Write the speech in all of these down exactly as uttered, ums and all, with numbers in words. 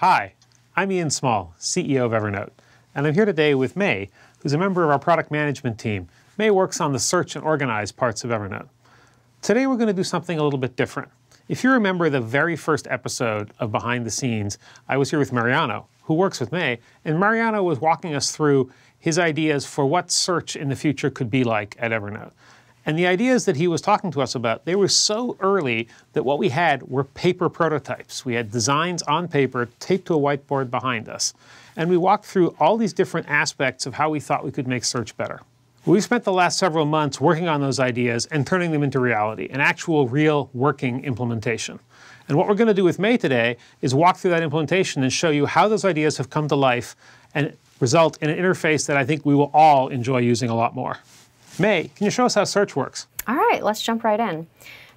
Hi, I'm Ian Small, C E O of Evernote, and I'm here today with May, who's a member of our product management team. May works on the search and organize parts of Evernote. Today we're going to do something a little bit different. If you remember the very first episode of Behind the Scenes, I was here with Mariano, who works with May, and Mariano was walking us through his ideas for what search in the future could be like at Evernote. And the ideas that he was talking to us about, they were so early that what we had were paper prototypes. We had designs on paper taped to a whiteboard behind us. And we walked through all these different aspects of how we thought we could make search better. We've spent the last several months working on those ideas and turning them into reality, an actual, real, working implementation. And what we're going to do with May today is walk through that implementation and show you how those ideas have come to life and result in an interface that I think we will all enjoy using a lot more. May, can you show us how search works? All right, let's jump right in.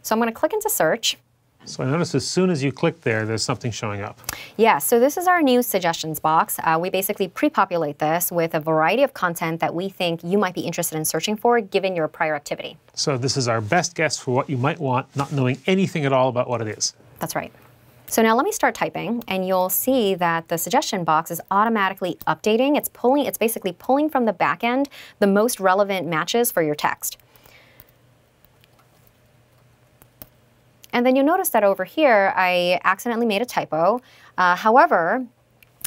So I'm going to click into search. So I noticed as soon as you click there, there's something showing up. Yeah, so this is our new suggestions box. Uh, we basically pre-populate this with a variety of content that we think you might be interested in searching for, given your prior activity. So this is our best guess for what you might want, not knowing anything at all about what it is. That's right. So now let me start typing, and you'll see that the suggestion box is automatically updating. It's pulling, it's basically pulling from the back end the most relevant matches for your text. And then you'll notice that over here, I accidentally made a typo. Uh, however,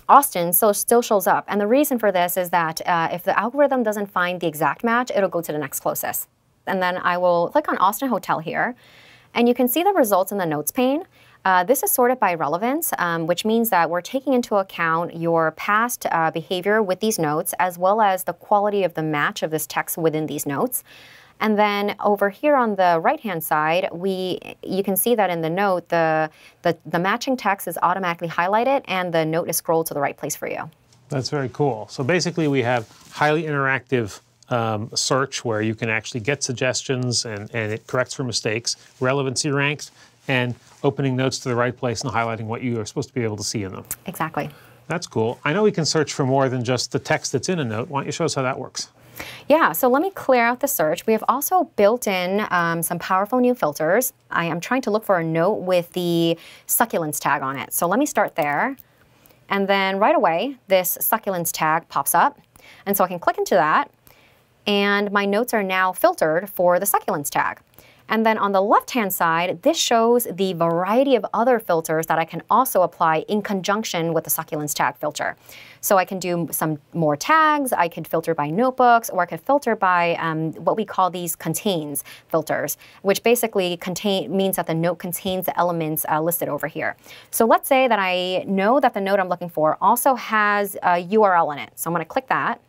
Austin so still shows up. And the reason for this is that uh, if the algorithm doesn't find the exact match, it'll go to the next closest. And then I will click on Austin Hotel here. And you can see the results in the notes pane. Uh, this is sorted by relevance, um, which means that we're taking into account your past uh, behavior with these notes, as well as the quality of the match of this text within these notes. And then over here on the right-hand side, we you can see that in the note, the, the, the matching text is automatically highlighted and the note is scrolled to the right place for you. That's very cool. So basically we have highly interactive um, search where you can actually get suggestions and, and it corrects for mistakes, relevancy ranks, and opening notes to the right place and highlighting what you are supposed to be able to see in them. Exactly. That's cool. I know we can search for more than just the text that's in a note. Why don't you show us how that works? Yeah, so let me clear out the search. We have also built in um, some powerful new filters. I am trying to look for a note with the succulents tag on it. So let me start there. And then right away, this succulents tag pops up. And so I can click into that. And my notes are now filtered for the succulents tag. And then on the left-hand side, this shows the variety of other filters that I can also apply in conjunction with the succulents tag filter. So I can do some more tags, I could filter by notebooks, or I could filter by um, what we call these contains filters, which basically contain means that the note contains the elements uh, listed over here. So let's say that I know that the note I'm looking for also has a U R L in it. So I'm going to click that.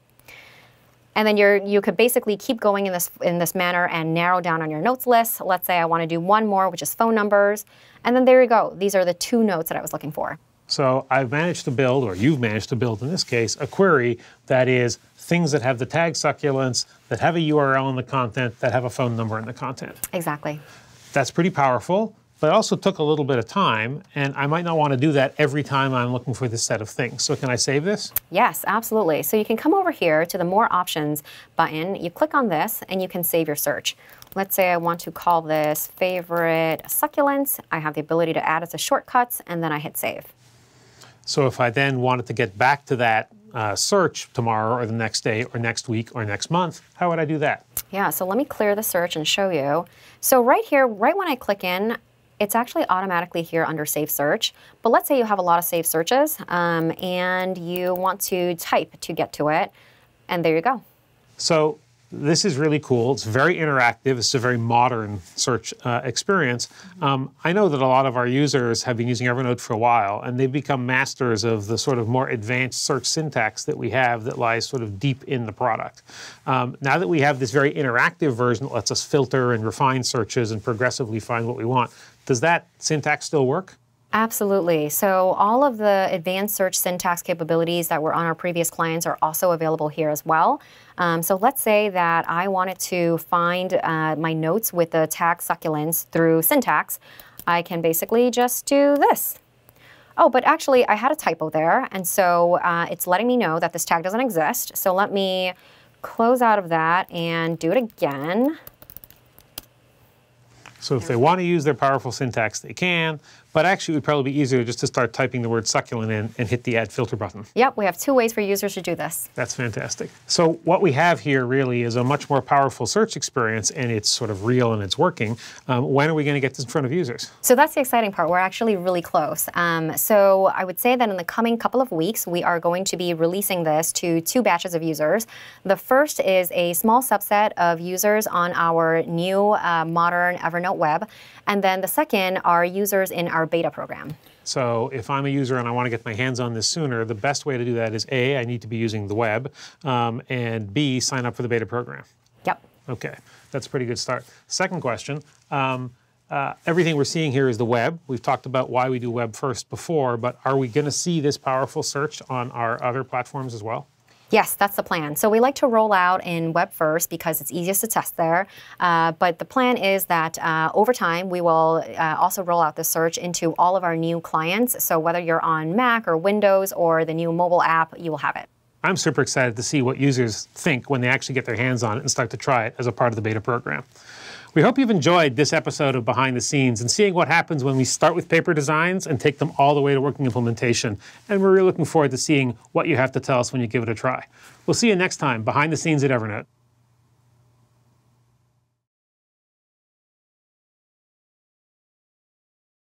And then you're, you could basically keep going in this, in this manner and narrow down on your notes list. Let's say I want to do one more, which is phone numbers. And then there you go. These are the two notes that I was looking for. So I've managed to build, or you've managed to build in this case, a query that is things that have the tag succulents, that have a U R L in the content, that have a phone number in the content. Exactly. That's pretty powerful, but it also took a little bit of time, and I might not want to do that every time I'm looking for this set of things. So can I save this? Yes, absolutely. So you can come over here to the More Options button, you click on this, and you can save your search. Let's say I want to call this favorite succulents. I have the ability to add it to shortcuts, and then I hit save. So if I then wanted to get back to that uh, search tomorrow or the next day or next week or next month, how would I do that? Yeah, so let me clear the search and show you. So right here, right when I click in, it's actually automatically here under Save Search. But let's say you have a lot of saved searches um, and you want to type to get to it. And there you go. So this is really cool. It's very interactive. It's a very modern search uh, experience. Um, I know that a lot of our users have been using Evernote for a while, and they've become masters of the sort of more advanced search syntax that we have that lies sort of deep in the product. Um, now that we have this very interactive version that lets us filter and refine searches and progressively find what we want, does that syntax still work? Absolutely. So all of the advanced search syntax capabilities that were on our previous clients are also available here as well. Um, so let's say that I wanted to find uh, my notes with the tag succulents through syntax. I can basically just do this. Oh, but actually I had a typo there. And so uh, it's letting me know that this tag doesn't exist. So let me close out of that and do it again. So if they want to use their powerful syntax, they can. But actually, it would probably be easier just to start typing the word succulent in and hit the add filter button. Yep, we have two ways for users to do this. That's fantastic. So what we have here really is a much more powerful search experience, and it's sort of real and it's working. Um, when are we going to get this in front of users? So that's the exciting part. We're actually really close. Um, so I would say that in the coming couple of weeks, we are going to be releasing this to two batches of users. The first is a small subset of users on our new uh, modern Evernote Web. And then the second are users in our beta program. So if I'm a user and I want to get my hands on this sooner, the best way to do that is A, I need to be using the web, um, and B, sign up for the beta program. Yep. Okay, that's a pretty good start. Second question, um, uh, everything we're seeing here is the web. We've talked about why we do web first before, but are we going to see this powerful search on our other platforms as well? Yes, that's the plan. So we like to roll out in web first because it's easiest to test there. Uh, but the plan is that uh, over time, we will uh, also roll out the search into all of our new clients. So whether you're on Mac or Windows or the new mobile app, you will have it. I'm super excited to see what users think when they actually get their hands on it and start to try it as a part of the beta program. We hope you've enjoyed this episode of Behind the Scenes and seeing what happens when we start with paper designs and take them all the way to working implementation. And we're really looking forward to seeing what you have to tell us when you give it a try. We'll see you next time, Behind the Scenes at Evernote.